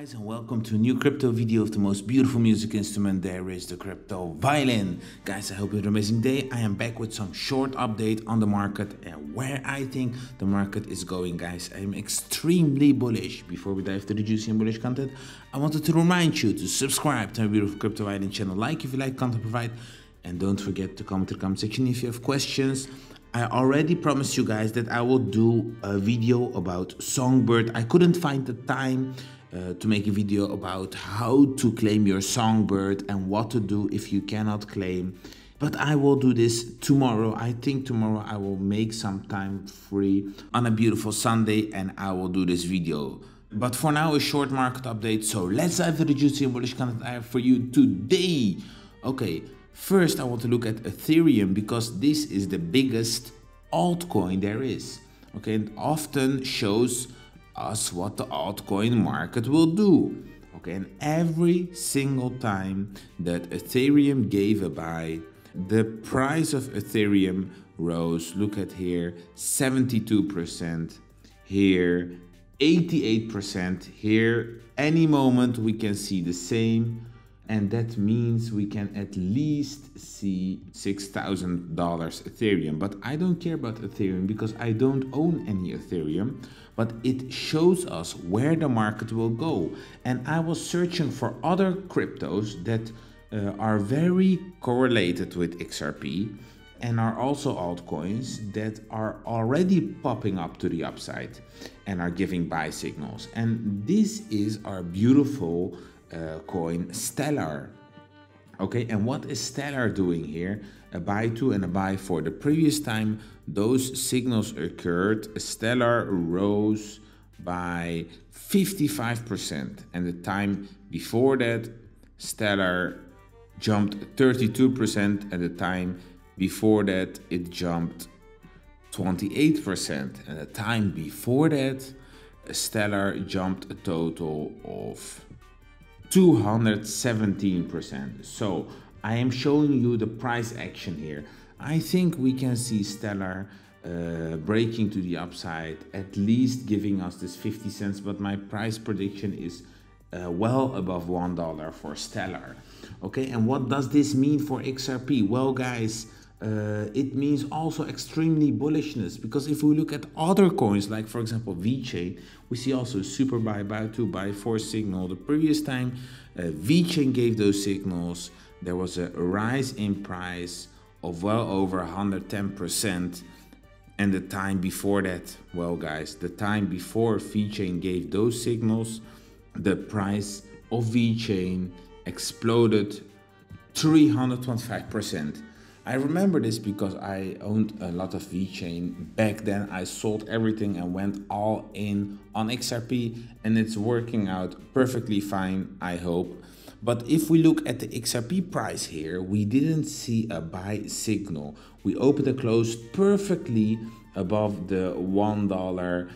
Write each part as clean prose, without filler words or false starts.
Guys, and welcome to a new crypto video of the most beautiful music instrument there is, the crypto violin. Guys, I hope you had an amazing day. I am back with some short update on the market and where I think the market is going. Guys, I am extremely bullish. Before we dive to the juicy and bullish content, I wanted to remind you to subscribe to my beautiful crypto violin channel, like if you like content provided, and don't forget to comment in the comment section if you have questions. I already promised you guys that I will do a video about Songbird. I couldn't find the time to make a video about how to claim your Songbird and what to do if you cannot claim. But I will do this tomorrow. I think tomorrow I will make some time free on a beautiful Sunday and I will do this video. But for now, a short market update. So let's dive into the juicy and bullish content I have for you today. Okay. First, I want to look at Ethereum because this is the biggest altcoin there is. Okay, and often shows us what the altcoin market will do. Okay, and every single time that Ethereum gave a buy, the price of Ethereum rose. Look at here, 72%, here 88%, here any moment we can see the same. And that means we can at least see $6,000 Ethereum. But I don't care about Ethereum because I don't own any Ethereum. But it shows us where the market will go. And I was searching for other cryptos that are very correlated with XRP and are also altcoins that are already popping up to the upside and are giving buy signals. And this is our beautiful coin Stellar. Okay, and what is Stellar doing here? A buy to and a buy for. The previous time those signals occurred, Stellar rose by 55%, and the time before that Stellar jumped 32%, and the time before that it jumped 28%, and the time before that Stellar jumped a total of 217%. So I am showing you the price action here. I think we can see Stellar breaking to the upside, at least giving us this 50 cents, but my price prediction is well above $1 for Stellar. Okay, and what does this mean for XRP? Well, guys, it means also extremely bullishness, because if we look at other coins, like for example VeChain, we see also super buy two, buy four signal. The previous time VeChain gave those signals, there was a rise in price of well over 110%, and the time before that, well guys, the time before VeChain gave those signals, the price of VeChain exploded 325%. I remember this because I owned a lot of VeChain. Back then I sold everything and went all in on XRP, and it's working out perfectly fine, I hope. But if we look at the XRP price here, we didn't see a buy signal. We opened and closed perfectly above the $1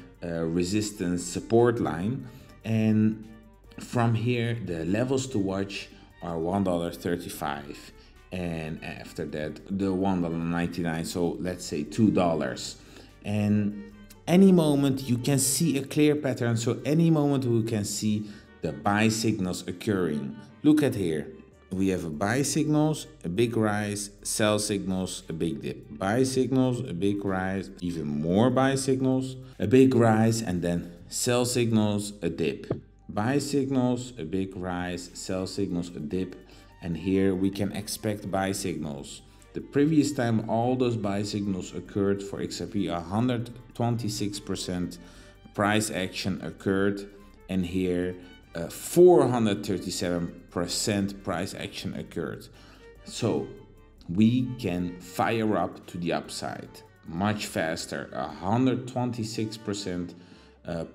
resistance support line, and from here the levels to watch are $1.35. And after that, the $1.99, so let's say $2. And any moment you can see a clear pattern, so any moment we can see the buy signals occurring. Look at here, we have a buy signals, a big rise, sell signals, a big dip. Buy signals, a big rise, even more buy signals, a big rise, and then sell signals, a dip. Buy signals, a big rise, sell signals, a dip. And here we can expect buy signals. The previous time all those buy signals occurred for XRP, 126% price action occurred, and here 437% price action occurred. So we can fire up to the upside much faster. 126%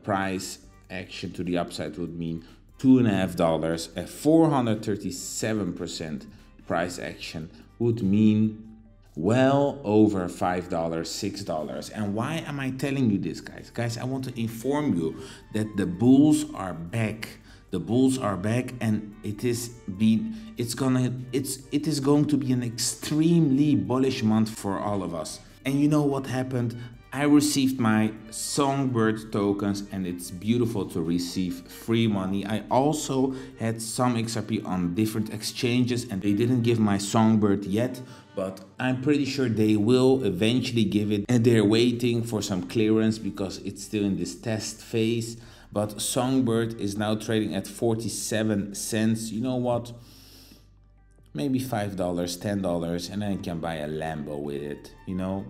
price action to the upside would mean $2.50, a 437% price action would mean well over $5, $6. And why am I telling you this, guys? Guys, I want to inform you that the bulls are back. The bulls are back, and it is going to be an extremely bullish month for all of us. And you know what happened? I received my Songbird tokens and it's beautiful to receive free money. I also had some XRP on different exchanges and they didn't give my Songbird yet, but I'm pretty sure they will eventually give it, and they're waiting for some clearance because it's still in this test phase. But Songbird is now trading at 47 cents. You know what? Maybe $5, $10, and I can buy a Lambo with it, you know?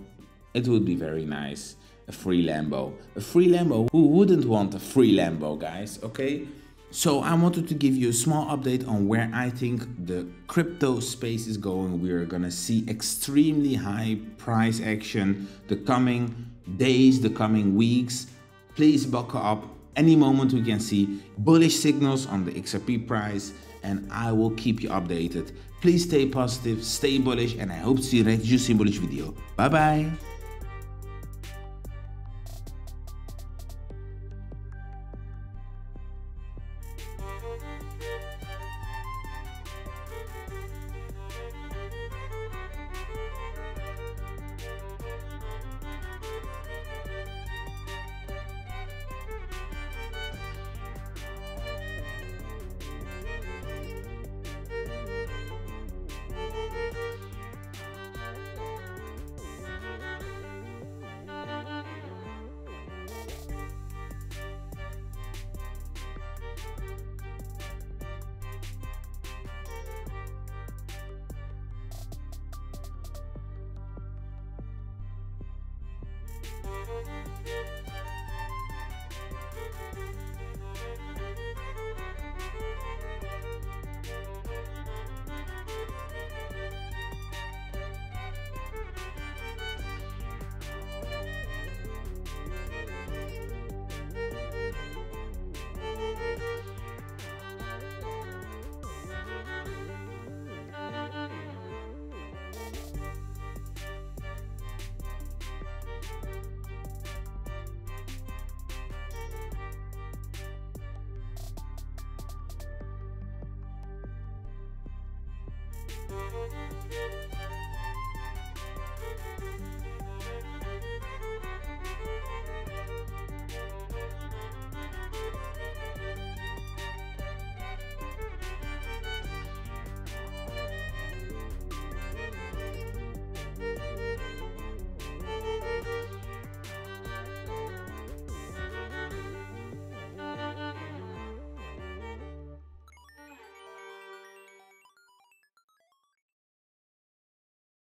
It would be very nice. A free Lambo. A free Lambo. Who wouldn't want a free Lambo, guys? Okay? So I wanted to give you a small update on where I think the crypto space is going. We're gonna see extremely high price action the coming days, the coming weeks. Please buckle up. Any moment we can see bullish signals on the XRP price, and I will keep you updated. Please stay positive, stay bullish, and I hope to see you in the next juicy bullish video. Bye bye.